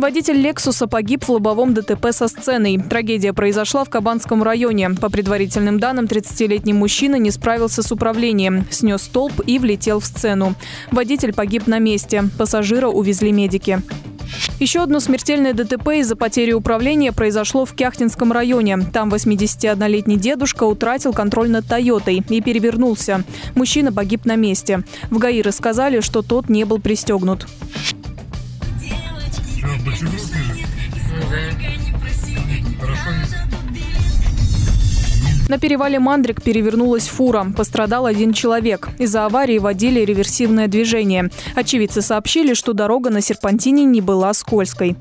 Водитель «Лексуса» погиб в лобовом ДТП со сценой. Трагедия произошла в Кабанском районе. По предварительным данным, 30-летний мужчина не справился с управлением, снес столб и влетел в сцену. Водитель погиб на месте. Пассажира увезли медики. Еще одно смертельное ДТП из-за потери управления произошло в Кяхтинском районе. Там 81-летний дедушка утратил контроль над «Тойотой» и перевернулся. Мужчина погиб на месте. В ГАИ рассказали, что тот не был пристегнут. На перевале Мандрик перевернулась фура. Пострадал один человек. Из-за аварии водили реверсивное движение. Очевидцы сообщили, что дорога на серпантине не была скользкой.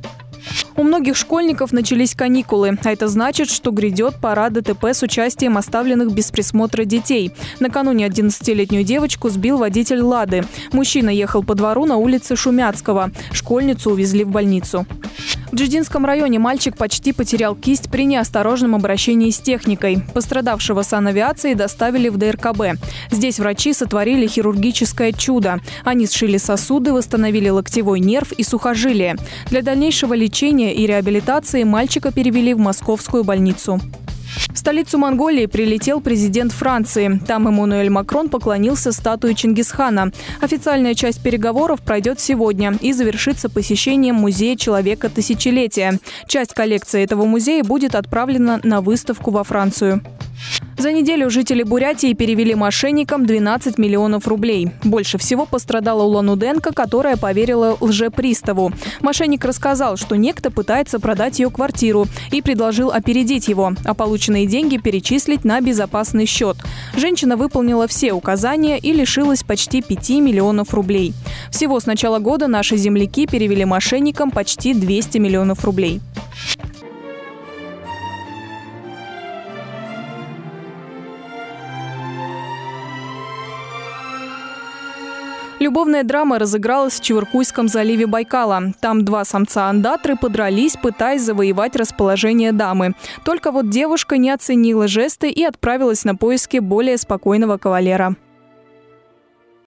У многих школьников начались каникулы, а это значит, что грядет пора ДТП с участием оставленных без присмотра детей. Накануне 11-летнюю девочку сбил водитель «Лады». Мужчина ехал по двору на улице Шумяцкого. Школьницу увезли в больницу. В Джидинском районе мальчик почти потерял кисть при неосторожном обращении с техникой. Пострадавшего санавиации доставили в ДРКБ. Здесь врачи сотворили хирургическое чудо. Они сшили сосуды, восстановили локтевой нерв и сухожилие. Для дальнейшего лечения и реабилитации мальчика перевели в московскую больницу. В столицу Монголии прилетел президент Франции. Там Эммануэль Макрон поклонился статуе Чингисхана. Официальная часть переговоров пройдет сегодня и завершится посещением музея человека тысячелетия. Часть коллекции этого музея будет отправлена на выставку во Францию. За неделю жители Бурятии перевели мошенникам 12 миллионов рублей. Больше всего пострадала улан-удэнка, которая поверила лжеприставу. Мошенник рассказал, что некто пытается продать ее квартиру и предложил опередить его, а полученные деньги перечислить на безопасный счет. Женщина выполнила все указания и лишилась почти 5 миллионов рублей. Всего с начала года наши земляки перевели мошенникам почти 200 миллионов рублей. Любовная драма разыгралась в Чивыркуйском заливе Байкала. Там два самца-андатры подрались, пытаясь завоевать расположение дамы. Только вот девушка не оценила жесты и отправилась на поиски более спокойного кавалера.